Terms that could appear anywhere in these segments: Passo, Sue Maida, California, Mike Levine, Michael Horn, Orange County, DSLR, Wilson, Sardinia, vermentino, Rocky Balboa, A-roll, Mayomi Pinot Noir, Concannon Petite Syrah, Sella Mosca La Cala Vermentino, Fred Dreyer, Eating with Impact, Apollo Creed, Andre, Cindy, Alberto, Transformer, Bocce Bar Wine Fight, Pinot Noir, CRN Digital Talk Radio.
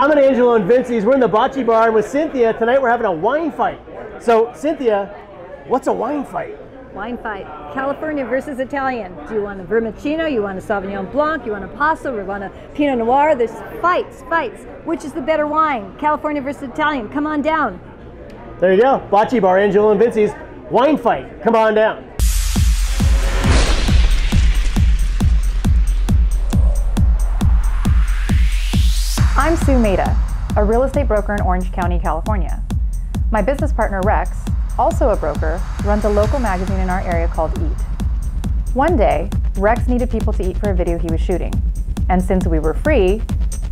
I'm at Angelo and Vinci's. We're in the Bocce Bar, and with Cynthia tonight we're having a wine fight. So Cynthia, what's a wine fight? Wine fight, California versus Italian. Do you want a vermentino? You want a Sauvignon Blanc? You want a Passo? You want a Pinot Noir? There's fights. Which is the better wine? California versus Italian. Come on down. There you go. Bocce Bar, Angelo and Vinci's. Wine fight. Come on down. I'm Sue Maida, a real estate broker in Orange County, California. My business partner, Rex, also a broker, runs a local magazine in our area called Eat. One day, Rex needed people to eat for a video he was shooting. And since we were free,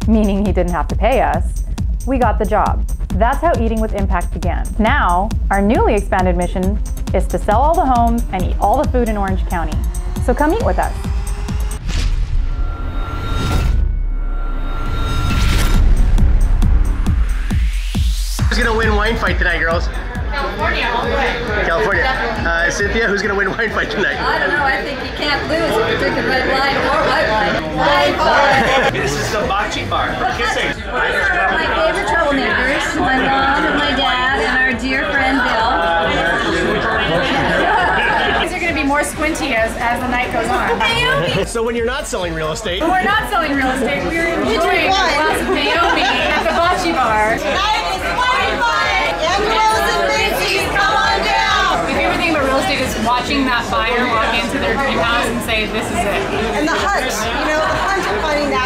meaning he didn't have to pay us, we got the job. That's how Eating with Impact began. Now, our newly expanded mission is to sell all the homes and eat all the food in Orange County. So come eat with us. Who's gonna win wine fight tonight, girls? California, all the way. California. Cynthia, who's going to win wine fight tonight? I don't know. I think you can't lose if you drink a red wine or white wine. Wine bar. This is the Bocce Bar for kissing. My favorite troublemakers, my mom and my dad and our dear friend Bill. These are going to be more squinty as the night goes on. Mayomi! So when you're not selling real estate. When we're not selling real estate, we're enjoying a glass of Mayomi at the Bocce Bar. Tonight is wine fight! Come on down! My favorite thing about real estate is watching that buyer walk into their dream house and say, this is it. And the hunt, you know, the hunt of finding that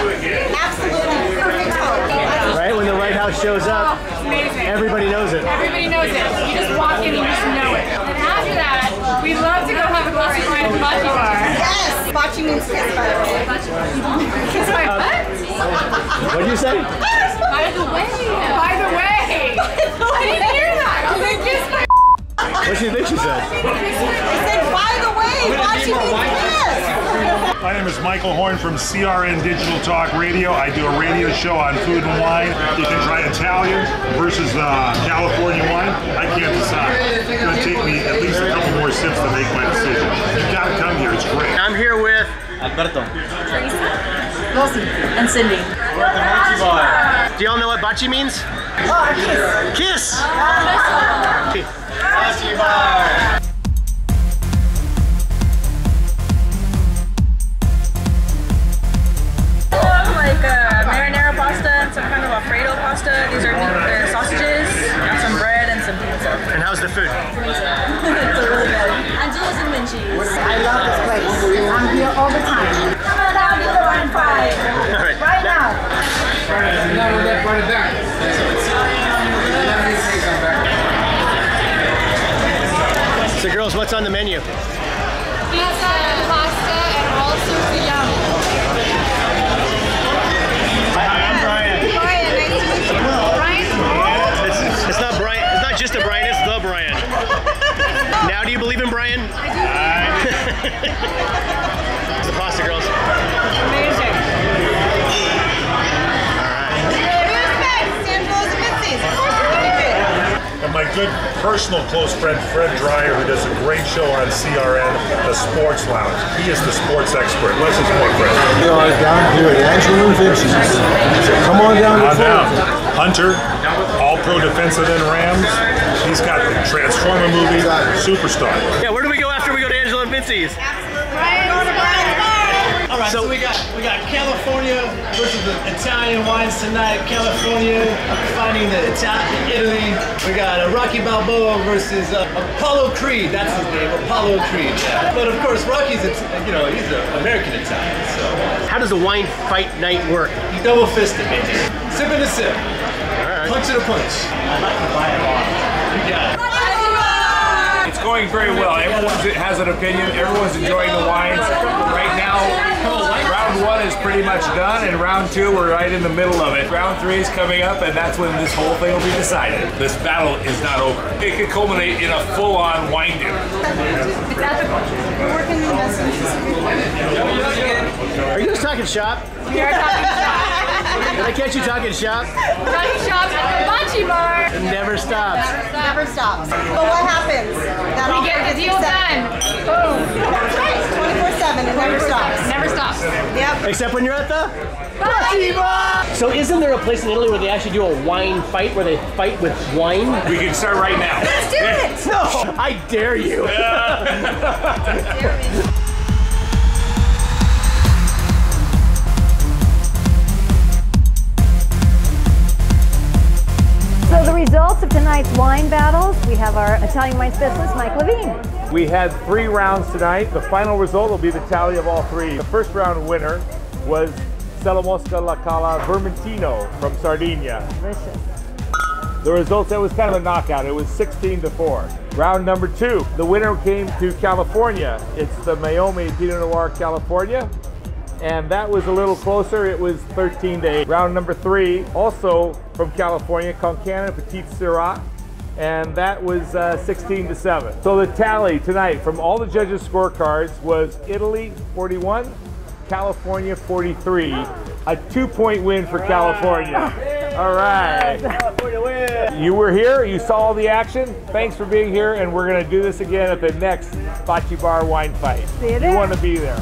absolutely perfect home. Right, when the right house shows up, amazing. Everybody knows it. Everybody knows it. You just walk in and you just know it. And after that, we love to go have a glass of wine at the Bocce Bar. Yes! Bocce means kiss, by the way. Kiss by what? What did you say? By the way. By the way. I didn't hear that. I was like, kiss by what do you think she said? She said, by the way, Bocce means kiss. My name is Michael Horn from CRN Digital Talk Radio. I do a radio show on food and wine. You can try Italian versus California wine. I can't decide. It's going to take me at least a couple more sips to make my decision. You've got to come here. It's great. I'm here with Alberto, Tracy, Wilson, and Cindy. We're at the Bocce Bar. Do y'all know what Bocce means? Oh, kiss! Kiss! Bocce Bar! I love like marinara pasta and some kind of Alfredo pasta. These are sausages, and some bread, and some pizza. And how's the food? It's really good. Angelo's and Vinci's. I love this place. I'm here all the time. Come on down to the wine fight. Right now. Now we're back, right back. So girls, what's on the menu? Pizza and pasta and also yummy. Hi, I'm Brian. Brian, nice to meet you. Brian? It's not Brian. It's not just a Brian, it's the Brian. Now do you believe in Brian? I do believe in Brian. It's the pasta, girls. Amazing. And my good personal close friend, Fred Dreyer, who does a great show on CRN, The Sports Lounge. He is the sports expert. What's his point, Fred? We are down here at Angelo and Vinci's. So come on down. Hunter, All-Pro defensive end Rams. He's got the Transformer movie, Superstar. Yeah, where do we go after we go to Angelo and Vinci's? All right, so we got California versus the Italian wines tonight. California fighting the Italy. We got Rocky Balboa versus Apollo Creed. That's his name, Apollo Creed. Yeah. But of course, Rocky's he's an American Italian. So how does the wine fight night work? You double fisted, baby. Sip in a sip. All right. Punch in a punch. I like to buy it all. You got it. It's going very well. Everyone has an opinion. Everyone's enjoying the wines. Right now, round one is pretty much done, and round two, we're right in the middle of it. Round three is coming up, and that's when this whole thing will be decided. This battle is not over. It could culminate in a full-on wine dinner. It's ethical. We're working in the best interest of the Are you guys talking shop? We are talking shop. Did I catch you talking shop? Talking shop at the Bocce Bar. It never stops. Never stops. But what happens? That we get the deal done. Boom. That's right. 24/7. It never stops. Never stops. Yep. Except when you're at the Bocce Bar. So isn't there a place in Italy where they actually do a wine fight, where they fight with wine? We can start right now. Let's do it. No, I dare you. I dare you. So the results of tonight's wine battles, we have our Italian wine specialist, Mike Levine. We had 3 rounds tonight. The final result will be the tally of all 3. The first round winner was Sella Mosca La Cala Vermentino from Sardinia. Delicious. The results, that was kind of a knockout. It was 16-4. Round number 2, the winner came to California. It's the Mayomi Pinot Noir, California. And that was a little closer. It was 13-8. Round number 3, also from California, Concannon Petite Syrah, and that was 16-7. So the tally tonight from all the judges' scorecards was Italy 41, California 43. A 2-point win for California. All right. California win. You were here. You saw all the action. Thanks for being here, and we're going to do this again at the next Bocce Bar Wine Fight. See you there. You want to be there.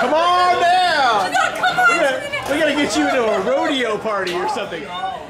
Come on now! She's not, come on! We're gonna get you into a rodeo party or something.